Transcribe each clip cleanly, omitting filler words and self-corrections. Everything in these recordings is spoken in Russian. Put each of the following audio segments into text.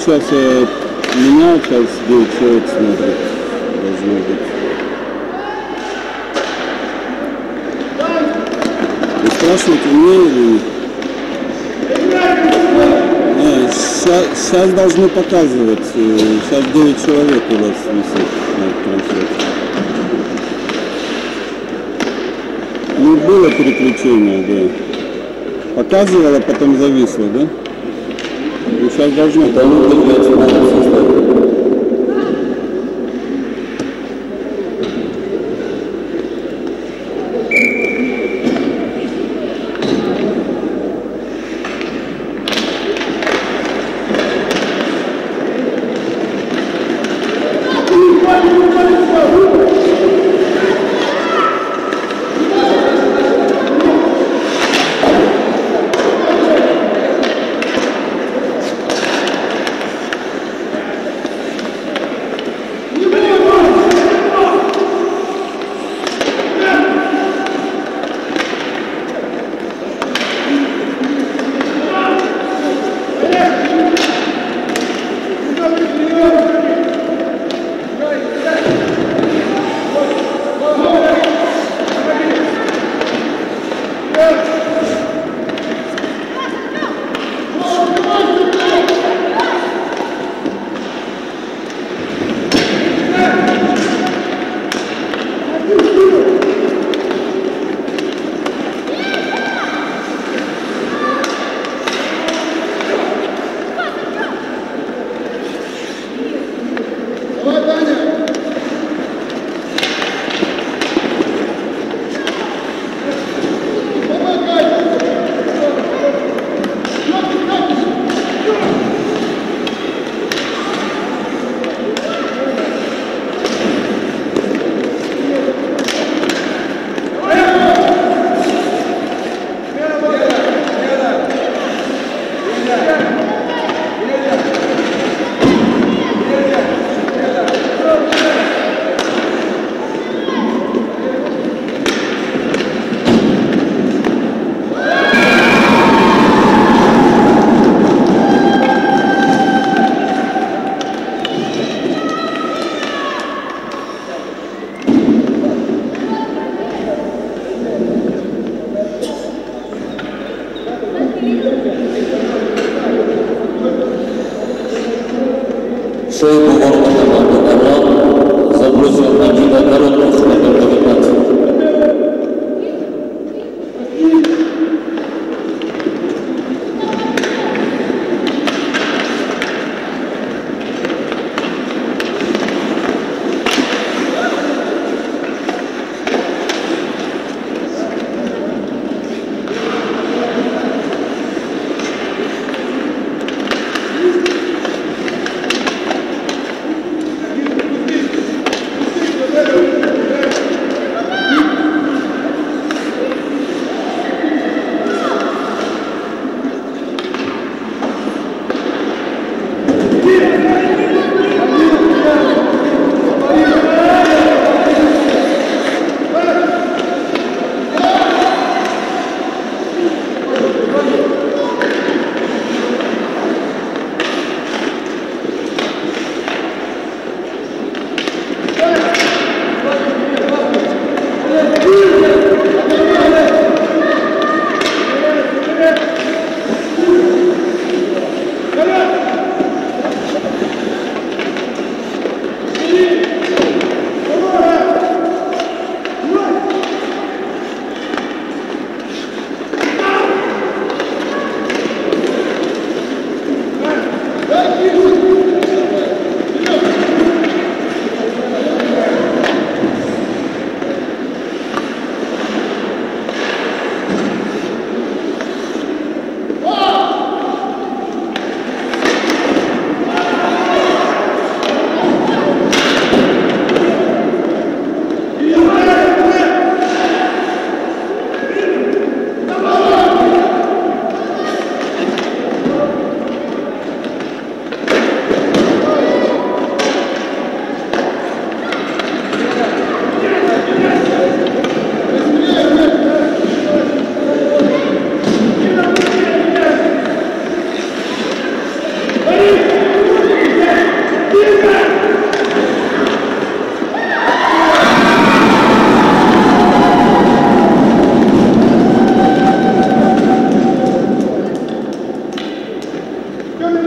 Сейчас я менял, сейчас 9 человек смотрит, должно быть. Вы спрашиваете, умею или нет? А, сейчас должны показывать, сейчас 9 человек у вас висит на трансляции. Ну, было переключение, да. Показывала, потом зависло, да? Сейчас должно быть.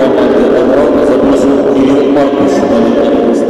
команды обратно забросил Кирилл Маркус на летний пост.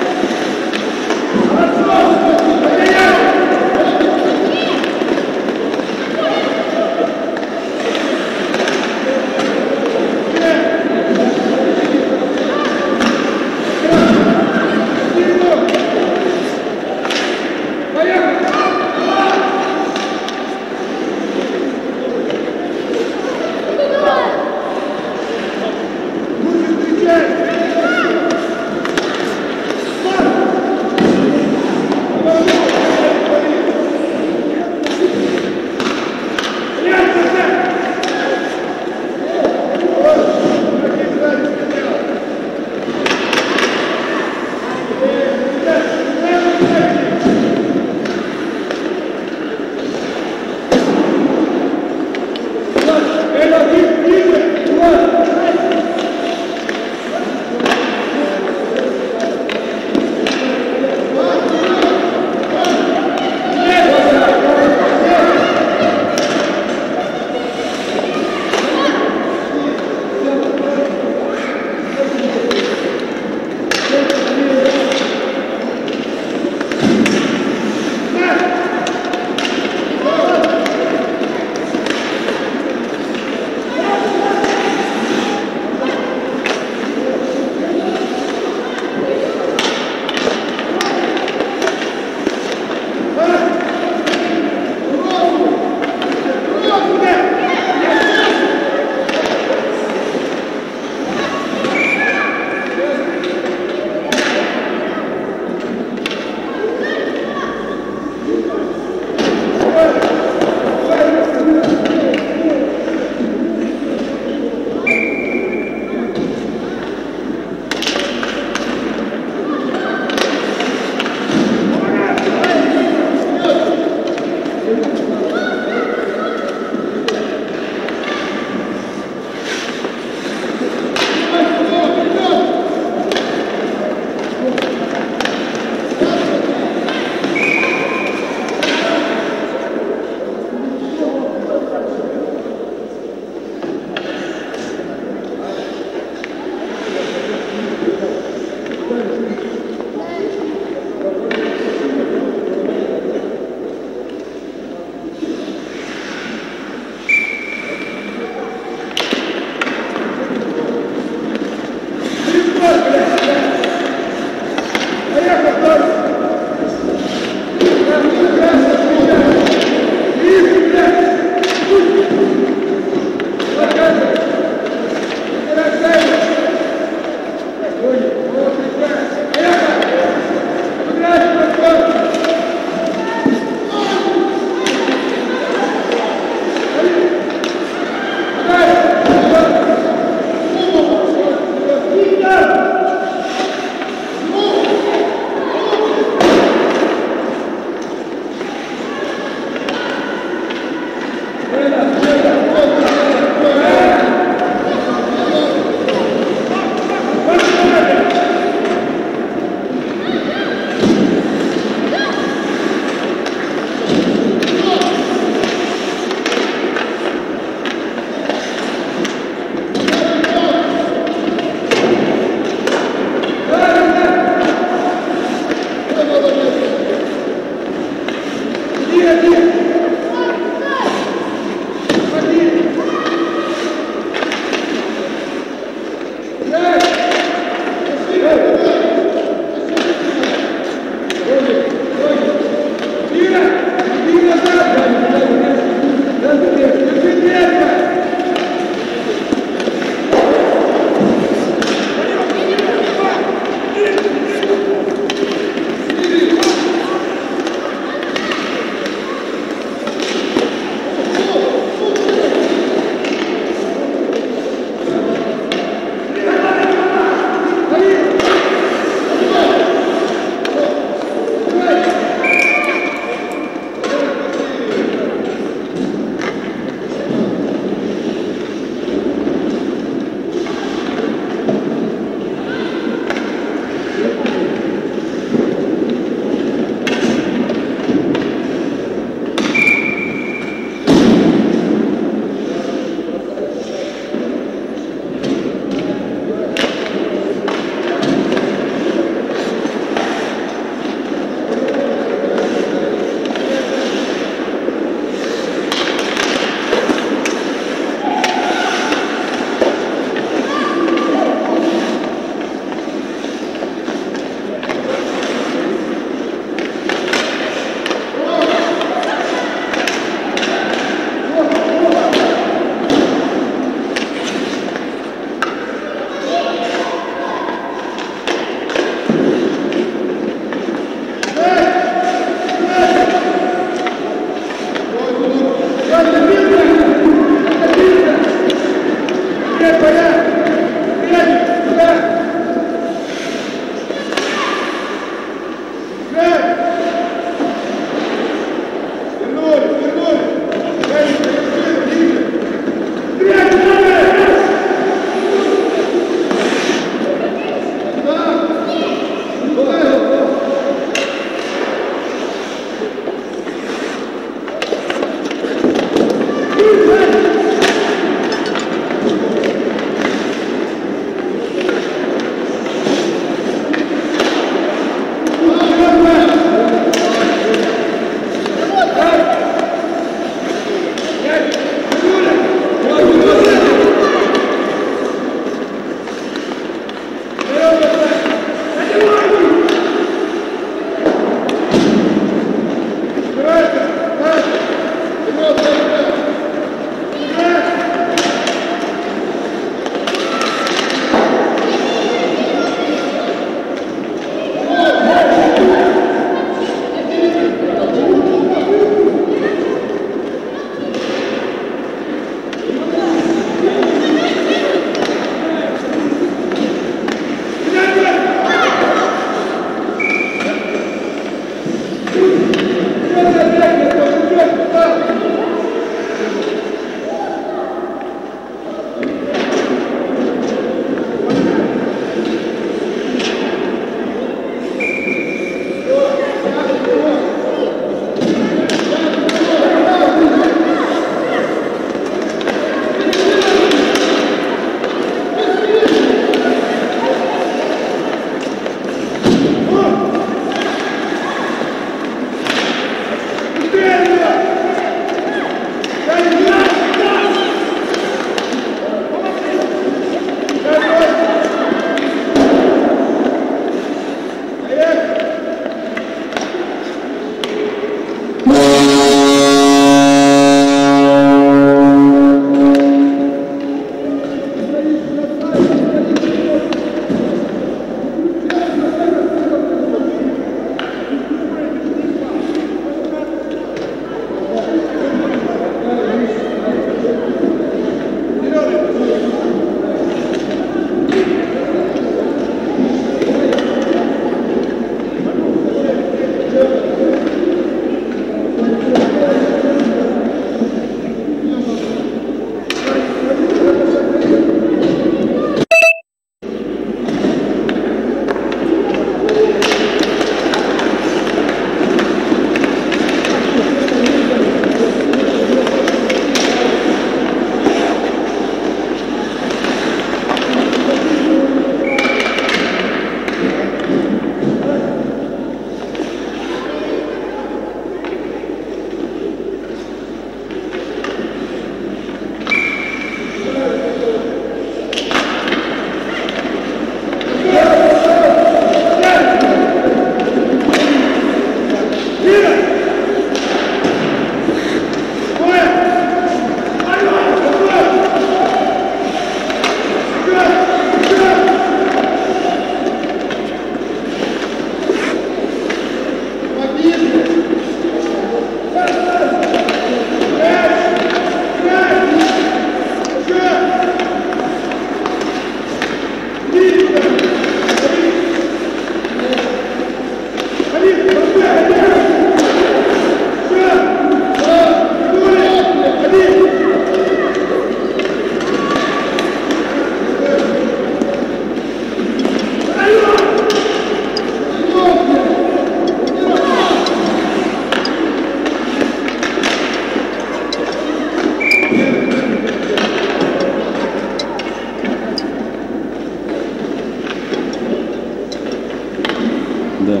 Да.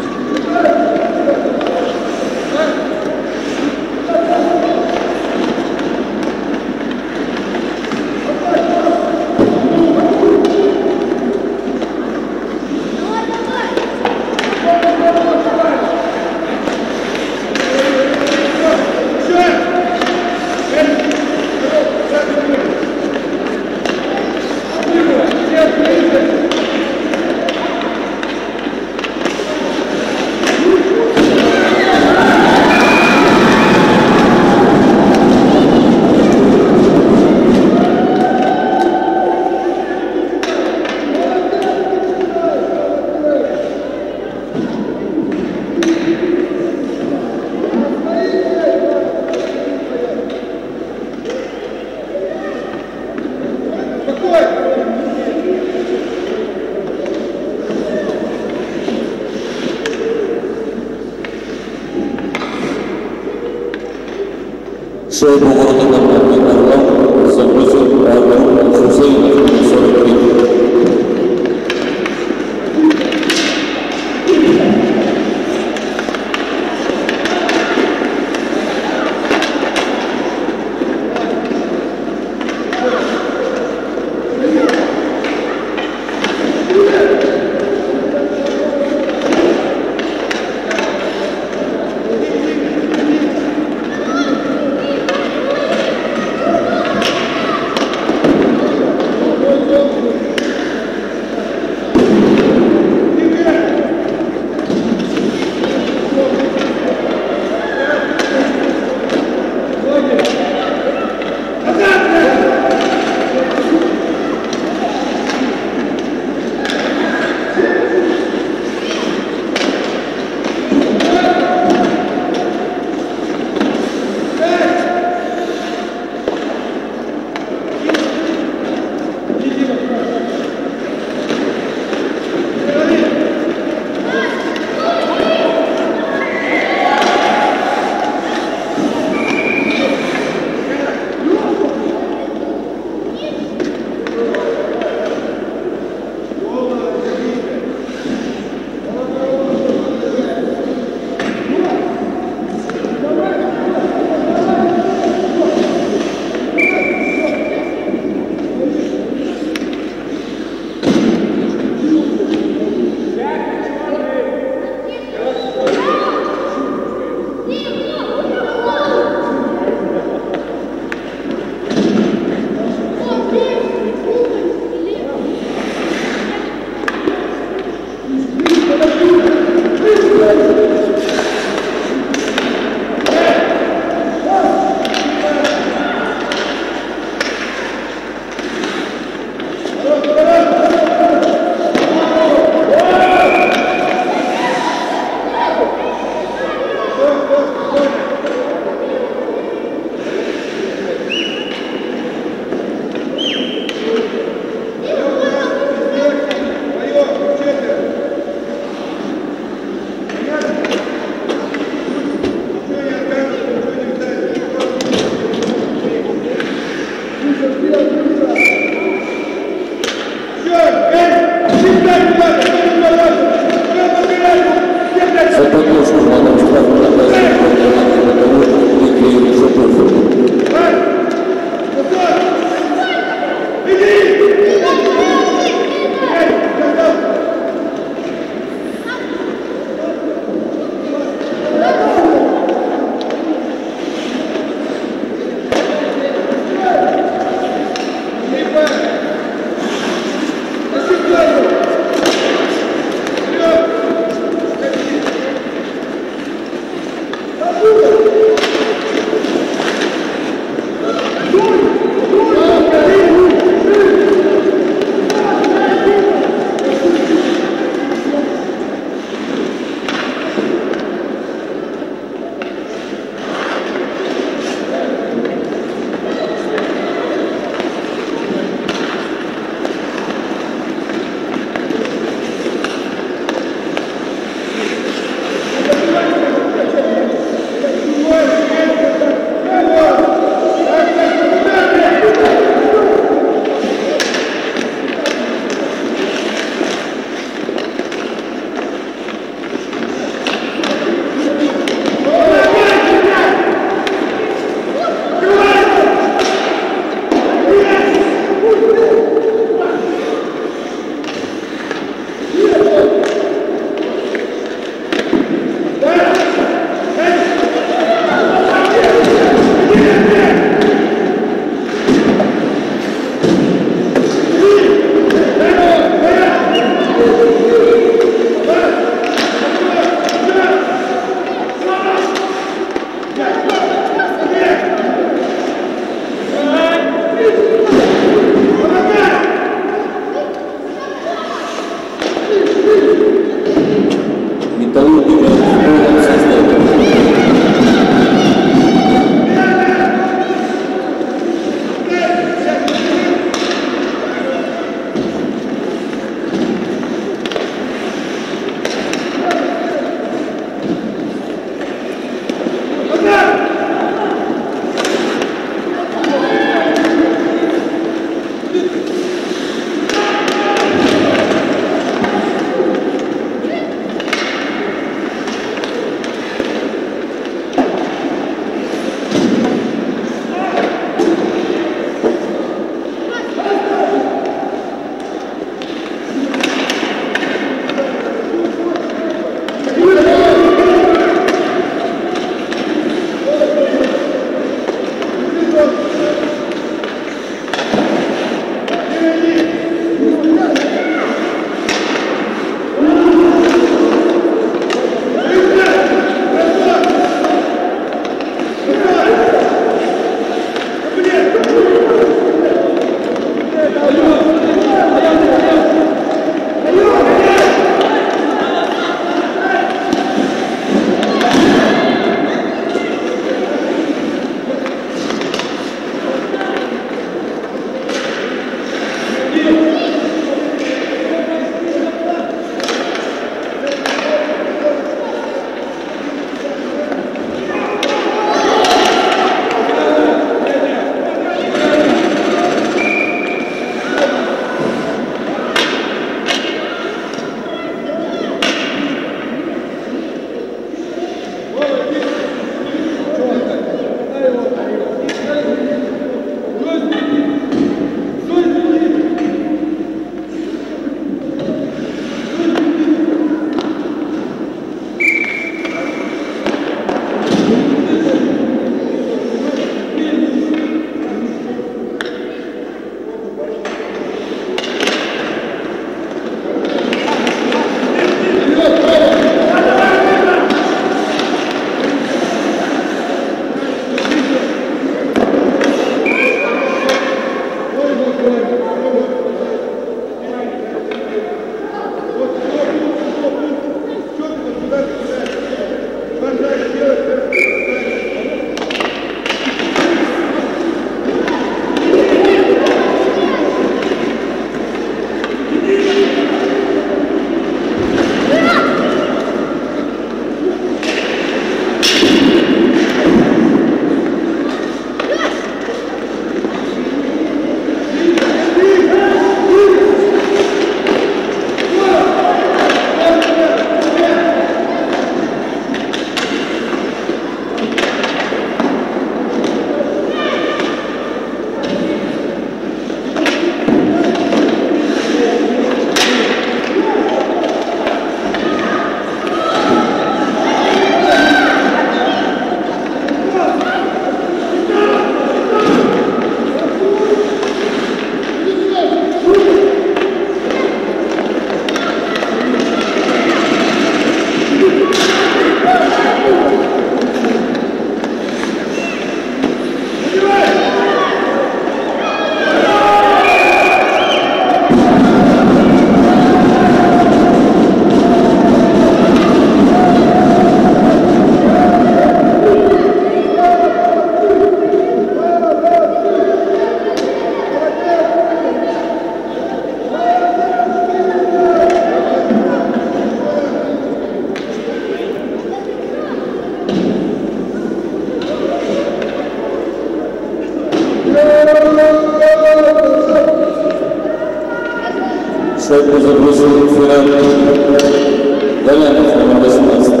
Сегодня загрузили в Иране Галенов номер 18.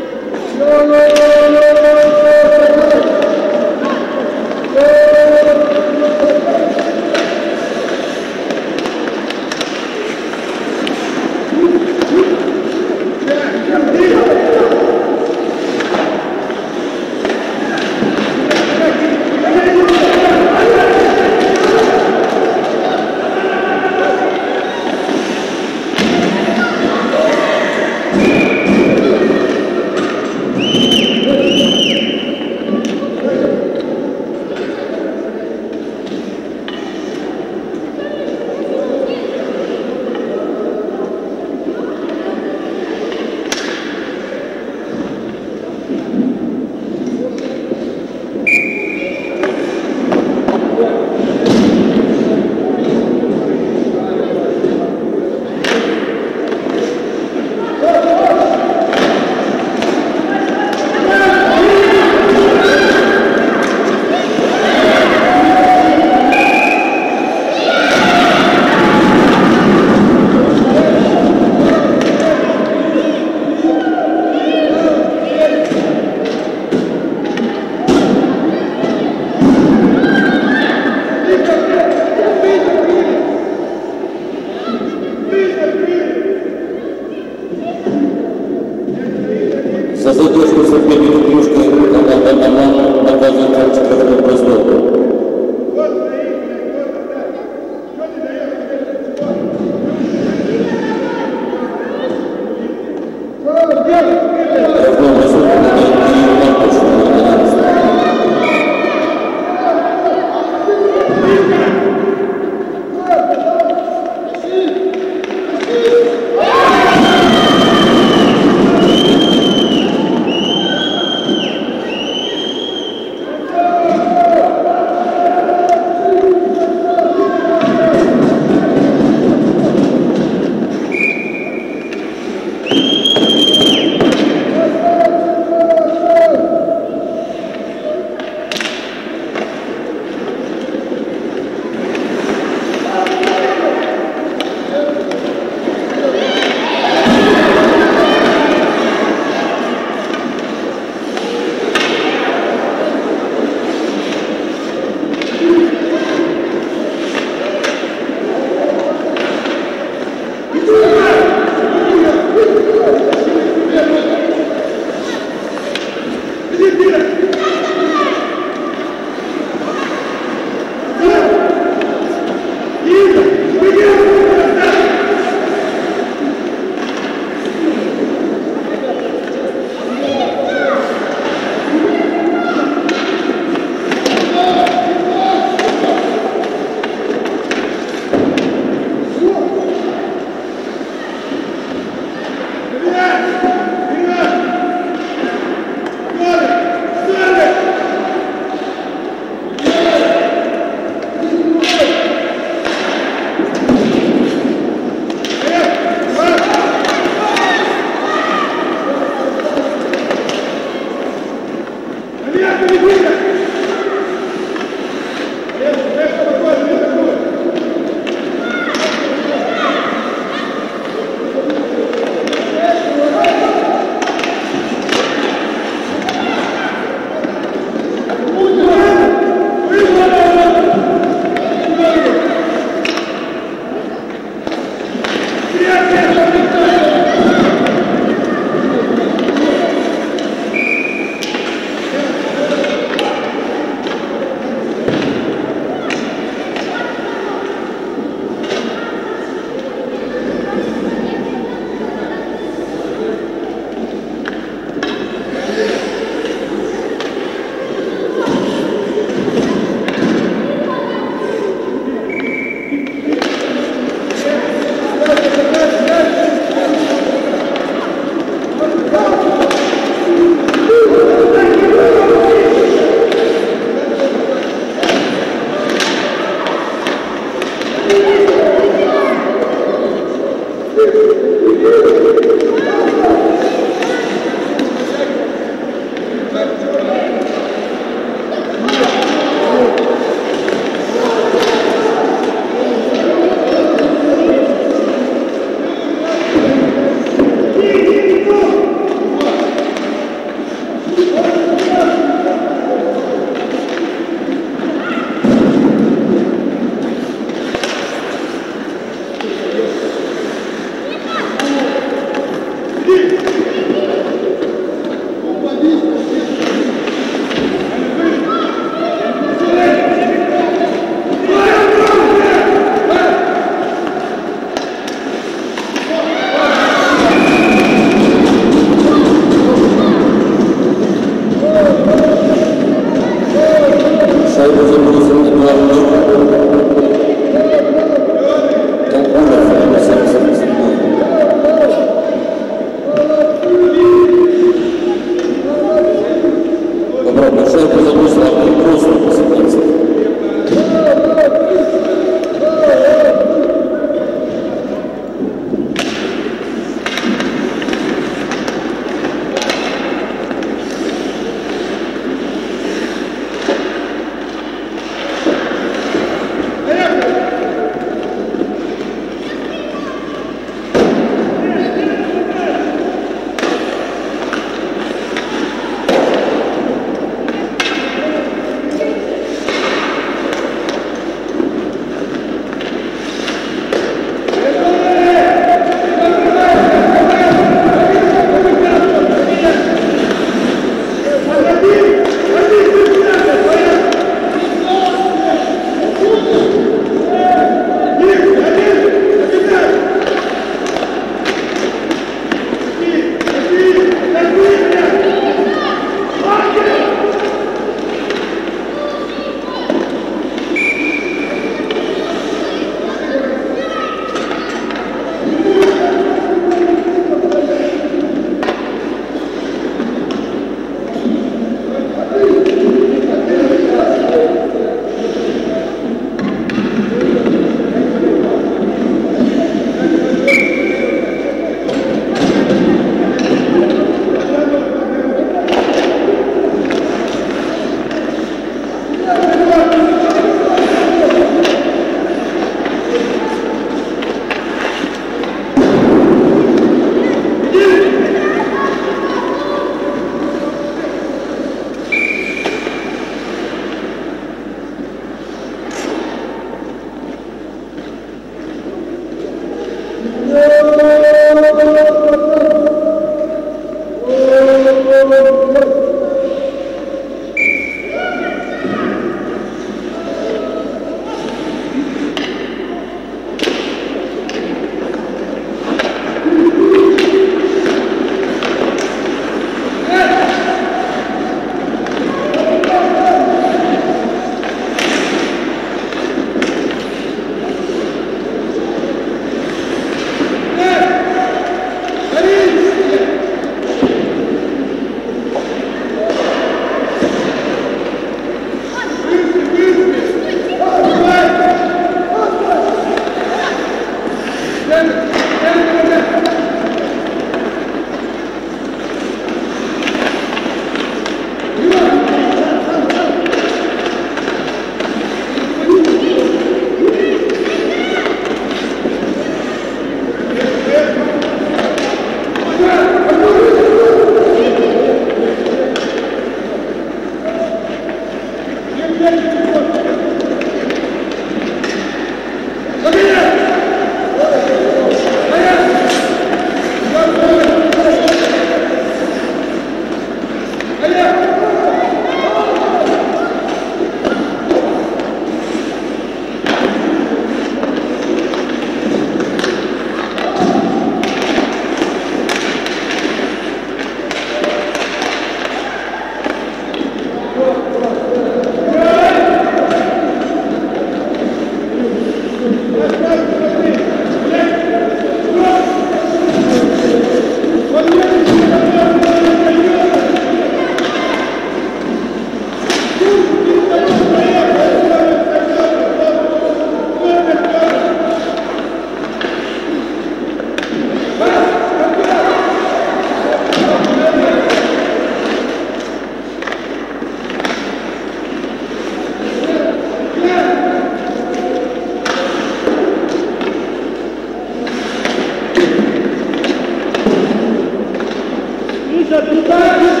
Что ты делаешь?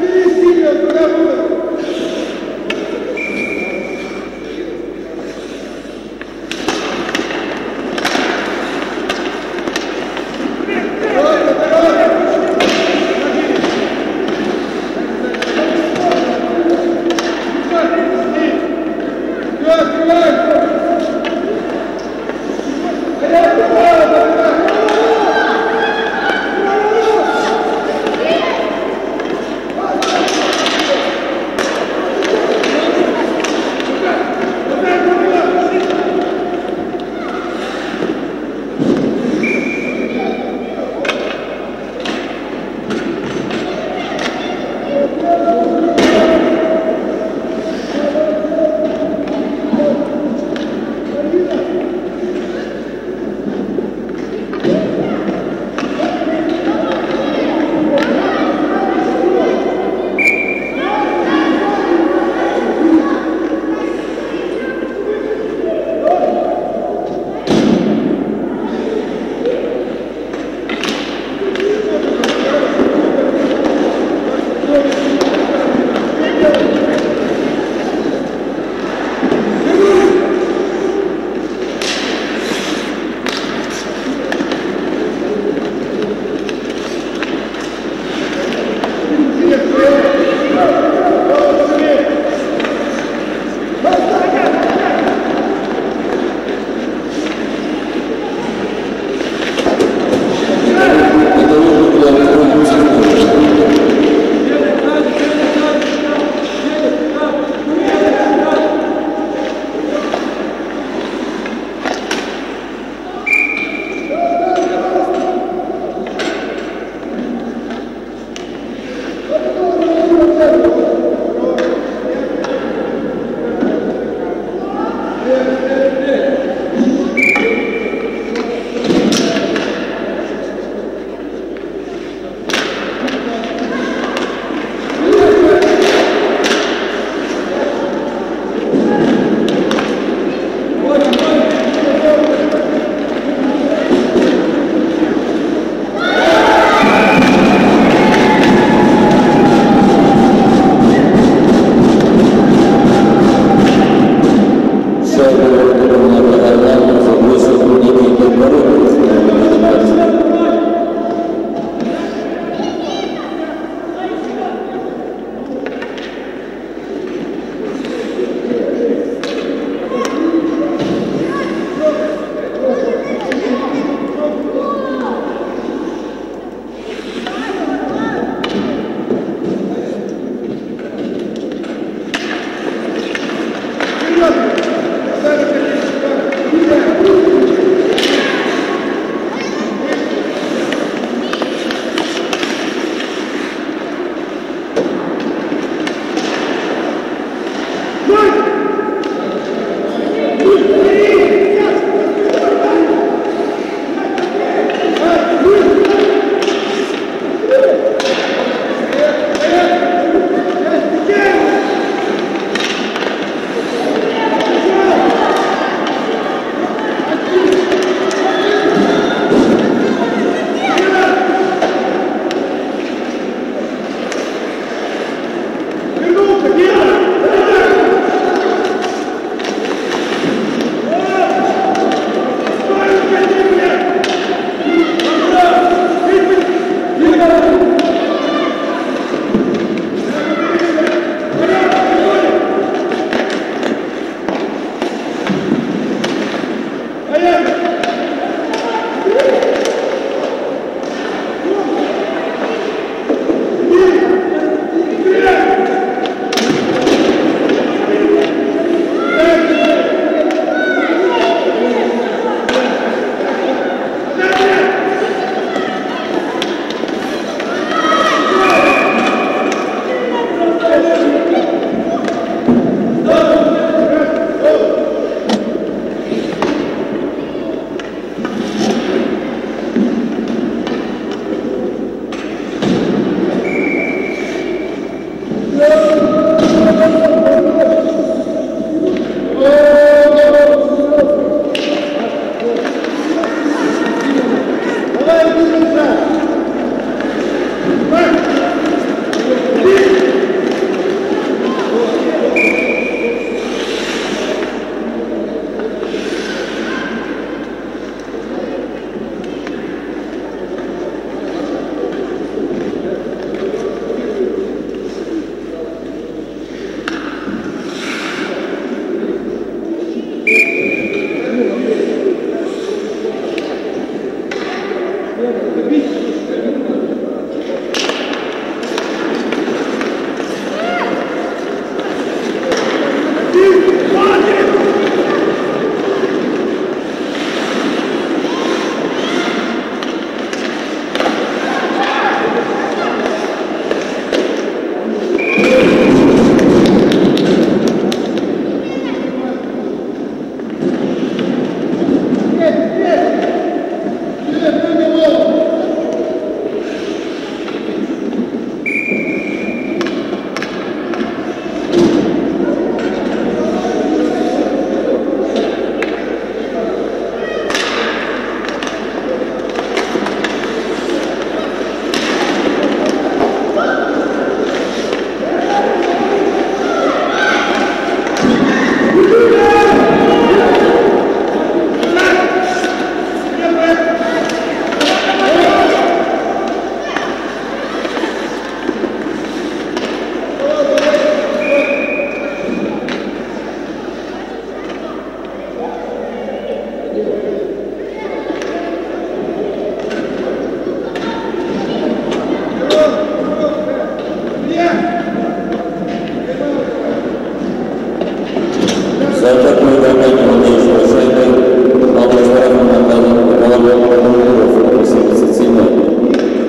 Поберись!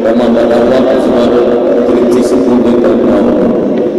Команда «Арлан» узнает 30 секунд до конца.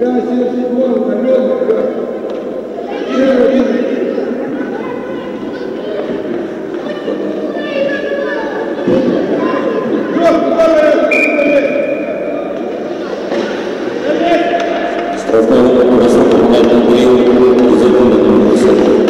Страстная работа, которая сопровождает,